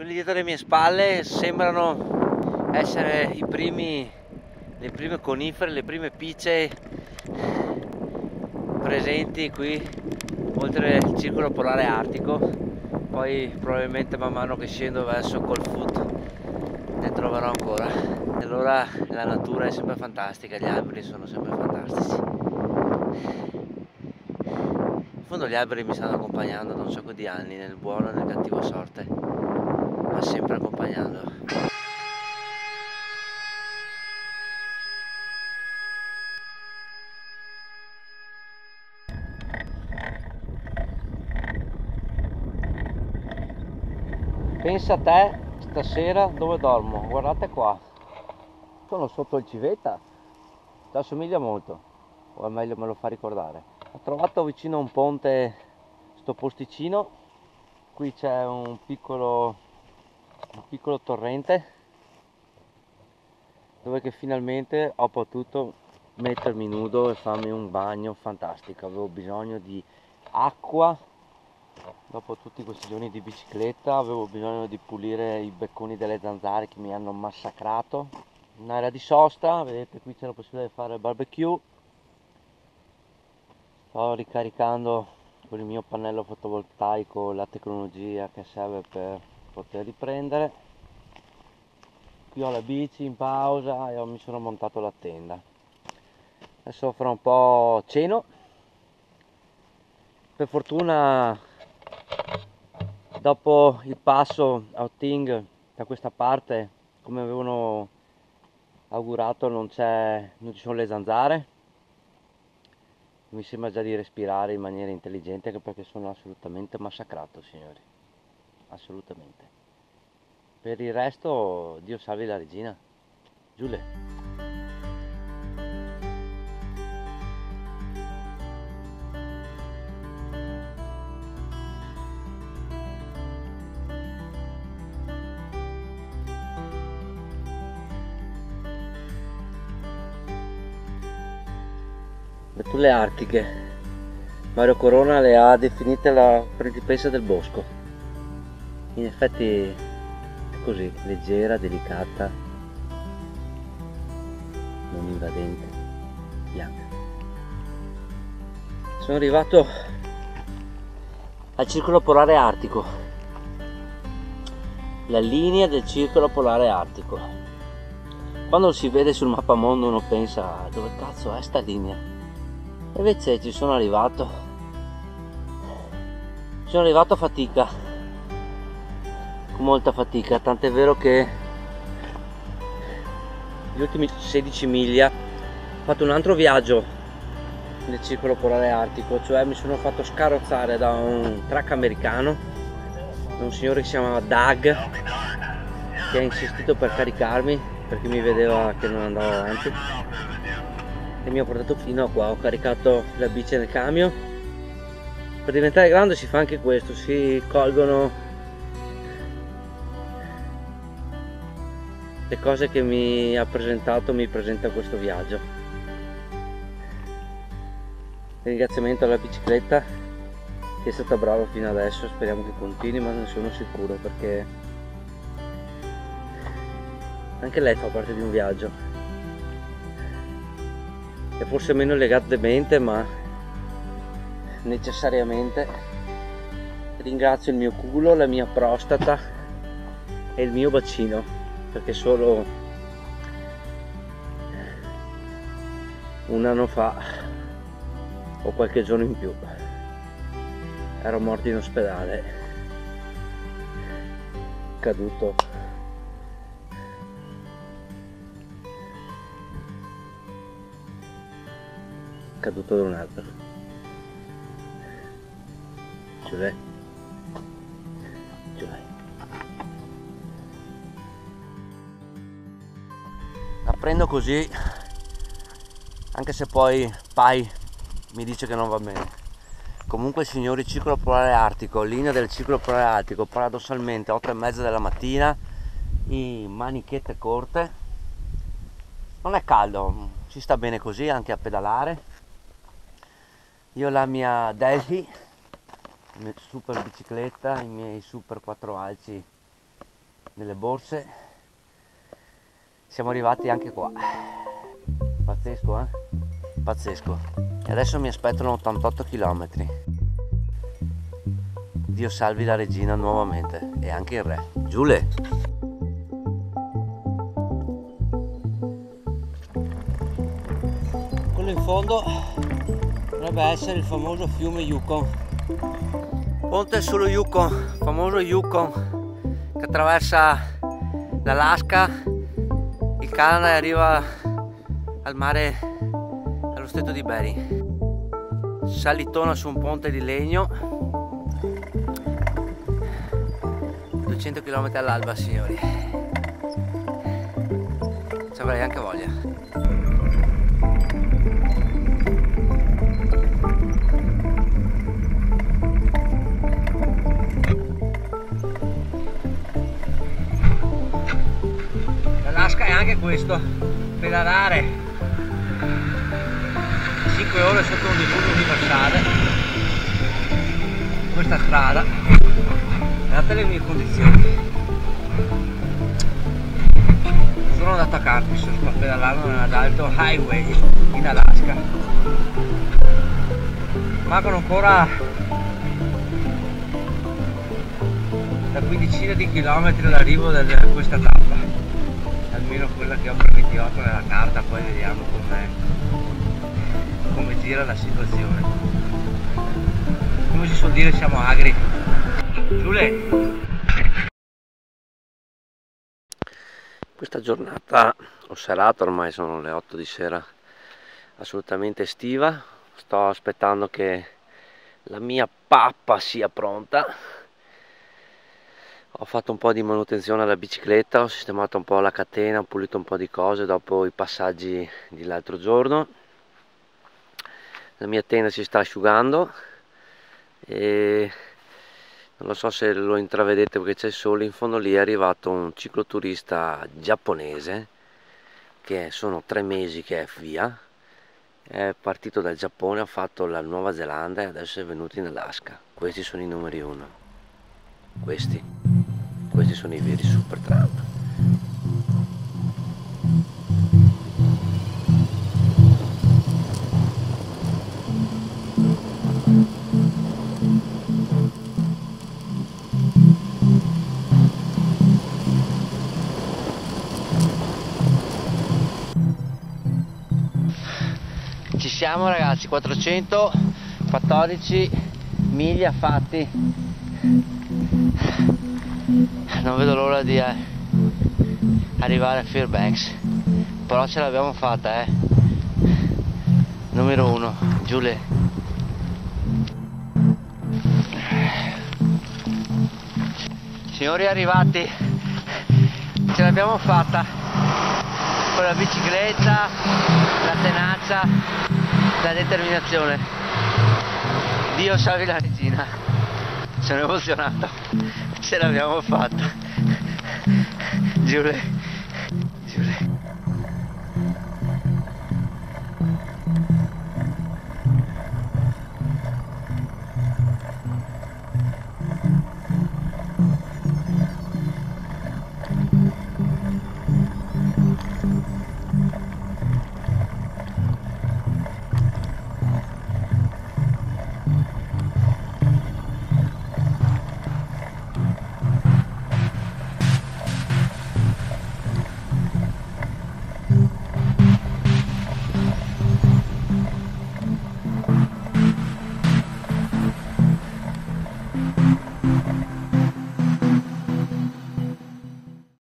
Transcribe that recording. Quelli dietro le mie spalle sembrano essere le prime conifere, le prime picce presenti qui oltre il Circolo Polare Artico. Poi probabilmente man mano che scendo verso Coldfoot ne troverò ancora. Allora la natura è sempre fantastica, gli alberi sono sempre fantastici. In fondo gli alberi mi stanno accompagnando da un sacco di anni, nel buono e nel cattivo sorte, ma sempre accompagnando. Pensa a te, stasera dove dormo? Guardate qua, sono sotto il civetta, ti assomiglia molto, o è meglio me lo fa ricordare. Ho trovato vicino a un ponte sto posticino, qui c'è un piccolo torrente dove che finalmente ho potuto mettermi nudo e farmi un bagno fantastico. Avevo bisogno di acqua. Dopo tutti questi giorni di bicicletta avevo bisogno di pulire i becconi delle zanzare che mi hanno massacrato. Un'area di sosta, vedete qui c'è la possibilità di fare il barbecue. Sto ricaricando con il mio pannello fotovoltaico la tecnologia che serve per poter riprendere. Qui ho la bici in pausa e mi sono montato la tenda. Adesso fra un po' ceno. Per fortuna dopo il passo a Oting da questa parte, come avevano augurato, non ci sono le zanzare. Mi sembra già di respirare in maniera intelligente, anche perché sono assolutamente massacrato, signori, assolutamente. Per il resto Dio salvi la regina. Giule. Betulle artiche, Mario Corona le ha definite la principessa del bosco. In effetti è così, leggera, delicata, non invadente, bianca. Sono arrivato al Circolo Polare Artico, la linea del Circolo Polare Artico. Quando si vede sul mappamondo uno pensa: dove cazzo è sta linea? Invece ci sono arrivato, a fatica, con molta fatica, tant'è vero che gli ultimi 16 miglia ho fatto un altro viaggio nel Circolo Polare Artico, cioè mi sono fatto scarrozzare da un truck americano, da un signore che si chiamava Doug, che ha insistito per caricarmi perché mi vedeva che non andavo avanti. E mi ha portato fino a qua. Ho caricato la bici nel camion. Per diventare grande si fa anche questo, si colgono le cose che mi presenta questo viaggio. Ringraziamento alla bicicletta che è stata brava fino adesso, speriamo che continui, ma ne sono sicuro perché anche lei fa parte di un viaggio. È forse meno legato di mente, ma necessariamente ringrazio il mio culo, la mia prostata e il mio bacino, perché solo un anno fa o qualche giorno in più ero morto in ospedale, caduto. Caduto da un albero. Giulè. Giulè. La prendo così, anche se poi Pai mi dice che non va bene. Comunque, signori, Circolo Polare Artico, linea del Circolo Polare Artico, paradossalmente 8:30 della mattina, in manichette corte. Non è caldo, si sta bene così anche a pedalare. Io la mia Delhi, la mia super bicicletta, i miei super 4 alci delle borse. Siamo arrivati anche qua. Pazzesco, eh? Pazzesco. E adesso mi aspettano 88 km. Dio salvi la regina nuovamente e anche il re. Giule! In fondo dovrebbe essere il famoso fiume Yukon, ponte sullo Yukon, famoso Yukon che attraversa l'Alaska, il Canada e arriva al mare, allo stretto di Bari. Salitona su un ponte di legno, 200 km all'alba, signori, ci avrei anche voglia. È anche questo, pedalare 5 ore sotto un diluvio universale, questa strada, guardate le mie condizioni, sono andato a campi, sto pedalando nell'alto highway in Alaska, mancano ancora la quindicina di chilometri all'arrivo di questa tappa, almeno quella che ho preventivato nella carta, poi vediamo come gira la situazione. Come si suol dire, siamo agri. Giule! Questa giornata ho serata, ormai sono le 8 di sera, assolutamente estiva. Sto aspettando che la mia pappa sia pronta. Ho fatto un po' di manutenzione alla bicicletta, ho sistemato un po' la catena, ho pulito un po' di cose dopo i passaggi dell'altro giorno. La mia tenda si sta asciugando e non lo so se lo intravedete perché c'è il sole, in fondo lì è arrivato un cicloturista giapponese che sono 3 mesi che è via, è partito dal Giappone, ha fatto la Nuova Zelanda e adesso è venuto in Alaska. Questi sono i numeri uno. Questi sono i veri super tramp. Ci siamo ragazzi, 414 miglia fatti. Non vedo l'ora di arrivare a Fairbanks, però ce l'abbiamo fatta, eh. Numero uno, Giulia. Signori arrivati, ce l'abbiamo fatta con la bicicletta, la tenacia, la determinazione. Dio salvi la regina. Sono emozionato, ce l'abbiamo fatta. Giure, giure.